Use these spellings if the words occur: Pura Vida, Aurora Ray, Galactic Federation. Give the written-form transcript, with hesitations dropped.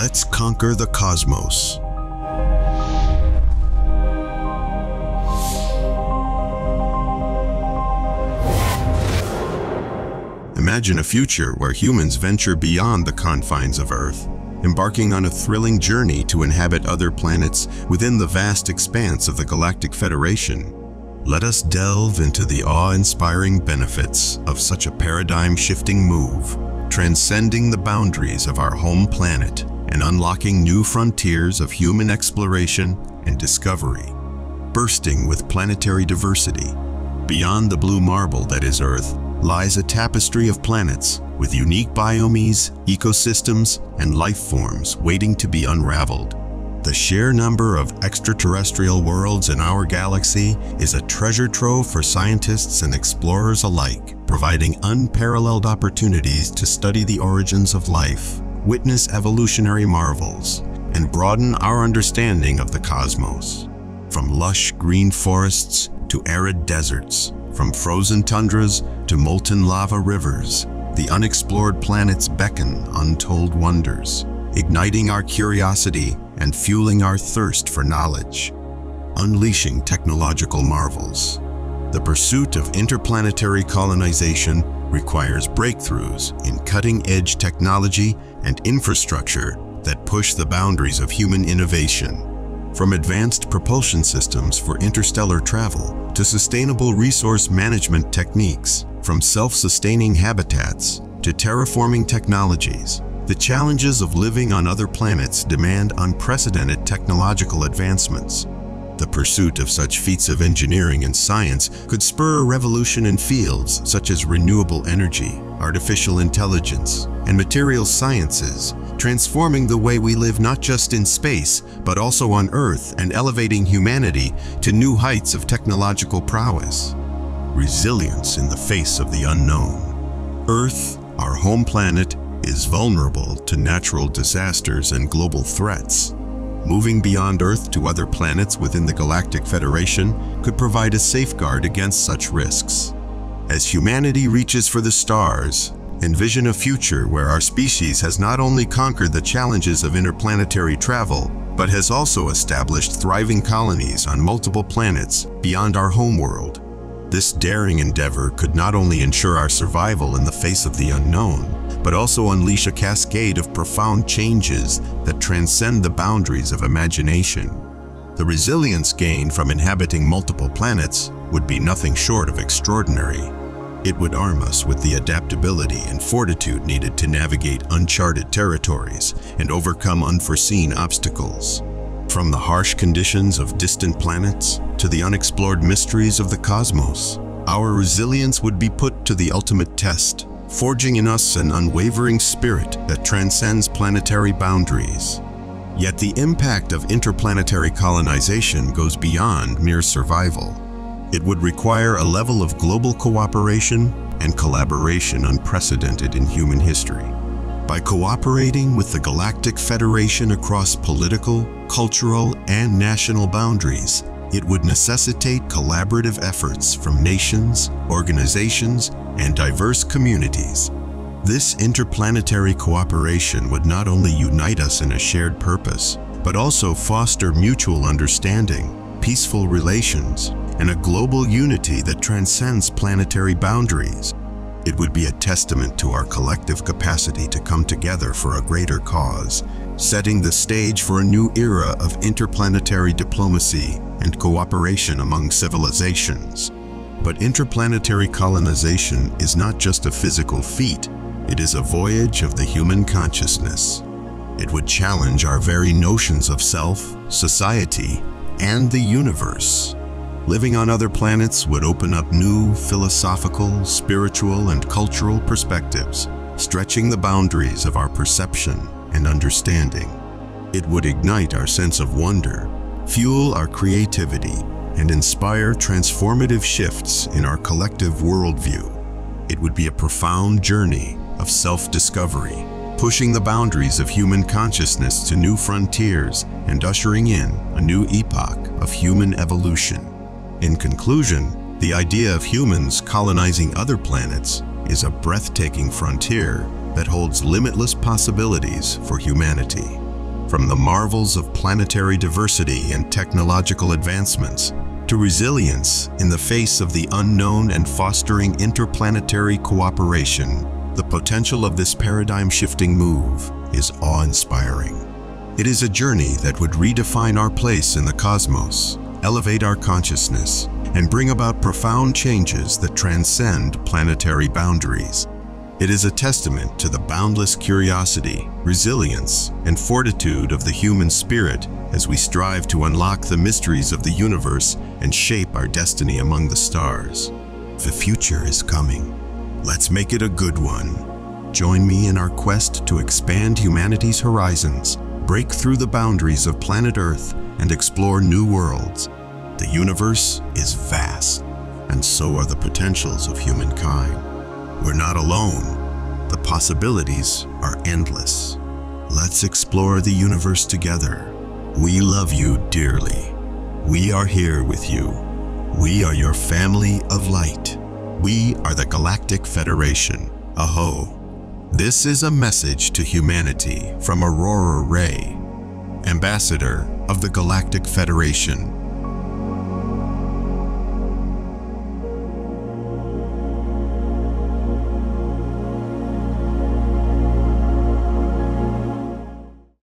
Let's conquer the cosmos. Imagine a future where humans venture beyond the confines of Earth, embarking on a thrilling journey to inhabit other planets within the vast expanse of the Galactic Federation. Let us delve into the awe-inspiring benefits of such a paradigm-shifting move, transcending the boundaries of our home planet and unlocking new frontiers of human exploration and discovery. Bursting with planetary diversity, beyond the blue marble that is Earth lies a tapestry of planets with unique biomes, ecosystems, and life forms waiting to be unraveled. The sheer number of extraterrestrial worlds in our galaxy is a treasure trove for scientists and explorers alike, providing unparalleled opportunities to study the origins of life, witness evolutionary marvels, and broaden our understanding of the cosmos. From lush green forests to arid deserts, from frozen tundras to molten lava rivers, the unexplored planets beckon untold wonders, igniting our curiosity and fueling our thirst for knowledge. Unleashing technological marvels. The pursuit of interplanetary colonization requires breakthroughs in cutting-edge technology and infrastructure that push the boundaries of human innovation. From advanced propulsion systems for interstellar travel to sustainable resource management techniques, from self-sustaining habitats to terraforming technologies, the challenges of living on other planets demand unprecedented technological advancements. The pursuit of such feats of engineering and science could spur a revolution in fields such as renewable energy, artificial intelligence, and material sciences, transforming the way we live not just in space, but also on Earth, and elevating humanity to new heights of technological prowess. Resilience in the face of the unknown. Earth, our home planet, is vulnerable to natural disasters and global threats. Moving beyond Earth to other planets within the Galactic Federation could provide a safeguard against such risks. As humanity reaches for the stars, envision a future where our species has not only conquered the challenges of interplanetary travel, but has also established thriving colonies on multiple planets beyond our homeworld. This daring endeavor could not only ensure our survival in the face of the unknown, but also unleash a cascade of profound changes that transcend the boundaries of imagination. The resilience gained from inhabiting multiple planets would be nothing short of extraordinary. It would arm us with the adaptability and fortitude needed to navigate uncharted territories and overcome unforeseen obstacles. From the harsh conditions of distant planets to the unexplored mysteries of the cosmos, our resilience would be put to the ultimate test, forging in us an unwavering spirit that transcends planetary boundaries. Yet the impact of interplanetary colonization goes beyond mere survival. It would require a level of global cooperation and collaboration unprecedented in human history. By cooperating with the Galactic Federation across political, cultural, and national boundaries, it would necessitate collaborative efforts from nations, organizations, and diverse communities. This interplanetary cooperation would not only unite us in a shared purpose, but also foster mutual understanding, peaceful relations, and a global unity that transcends planetary boundaries. It would be a testament to our collective capacity to come together for a greater cause, setting the stage for a new era of interplanetary diplomacy and cooperation among civilizations. But interplanetary colonization is not just a physical feat, it is a voyage of the human consciousness. It would challenge our very notions of self, society, and the universe. Living on other planets would open up new philosophical, spiritual, and cultural perspectives, stretching the boundaries of our perception and understanding. It would ignite our sense of wonder, fuel our creativity, and inspire transformative shifts in our collective worldview. It would be a profound journey of self-discovery, pushing the boundaries of human consciousness to new frontiers and ushering in a new epoch of human evolution. In conclusion, the idea of humans colonizing other planets is a breathtaking frontier that holds limitless possibilities for humanity. From the marvels of planetary diversity and technological advancements, to resilience in the face of the unknown and fostering interplanetary cooperation, the potential of this paradigm-shifting move is awe-inspiring. It is a journey that would redefine our place in the cosmos, elevate our consciousness, and bring about profound changes that transcend planetary boundaries. It is a testament to the boundless curiosity, resilience, and fortitude of the human spirit as we strive to unlock the mysteries of the universe and shape our destiny among the stars. The future is coming. Let's make it a good one. Join me in our quest to expand humanity's horizons, break through the boundaries of planet Earth, and explore new worlds. The universe is vast, and so are the potentials of humankind. We're not alone. The possibilities are endless. Let's explore the universe together. We love you dearly. We are here with you. We are your family of light. We are the Galactic Federation. Aho. This is a message to humanity from Aurora Ray, Ambassador of the Galactic Federation.